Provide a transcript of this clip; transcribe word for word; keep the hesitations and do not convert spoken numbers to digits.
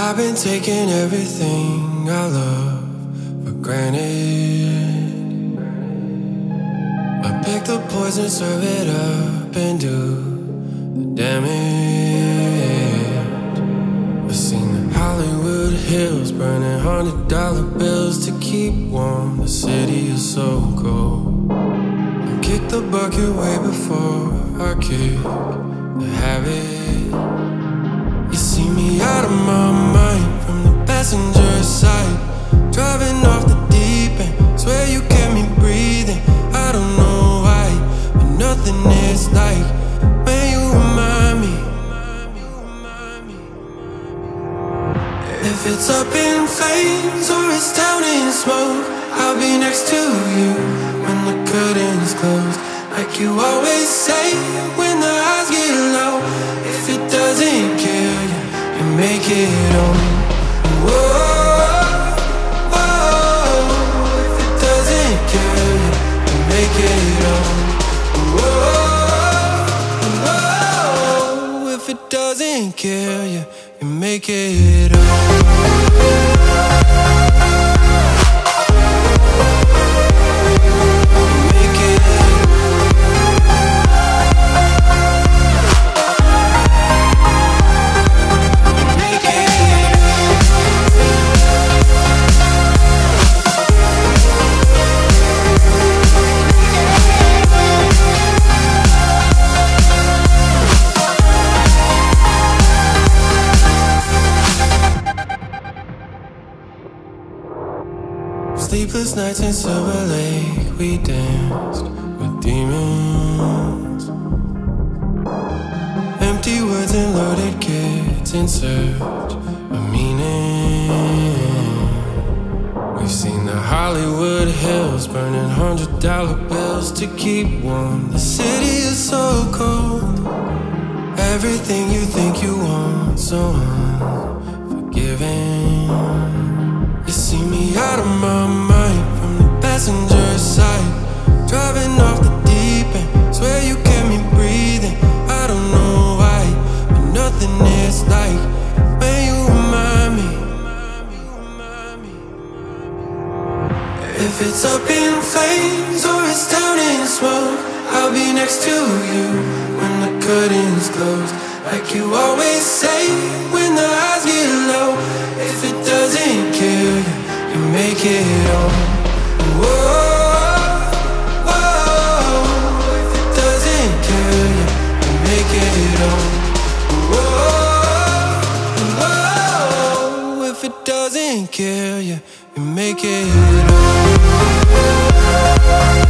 I've been taking everything I love for granted. I pick the poison, serve it up, and do the damage. I've seen the Hollywood hills burning hundred dollar bills to keep warm. The city is so cold. I kick the bucket way before I kick the habit. You see me out of my mind from the passenger side, driving off the deep end. Swear you kept me breathing. I don't know why, but nothing is like when you remind me. If it's up in flames or it's down in smoke, I'll be next to you when the curtains close. Like you always say when the eyes get low, if it doesn't kill you, you make it on. Whoa, whoa, if it doesn't kill you, you make it on. Whoa, whoa, if it doesn't kill you, you make it on. Sleepless nights in Silver Lake, we danced with demons. Empty words and loaded kids in search of meaning. We've seen the Hollywood hills burning hundred dollar bills to keep warm. The city is so cold. Everything you think you want, so unforgiving. You see me out of my mind from the passenger side, driving off the deep end. Swear you kept me breathing. I don't know why, but nothing is like when you remind me. If it's up in flames or it's down in smoke, I'll be next to you when the curtains close. Like you always say when the eyes get low, if it doesn't kill you, you make it on. Whoa, whoa, if it doesn't kill you, you make it on. Whoa, whoa, if it doesn't kill you, you make it on.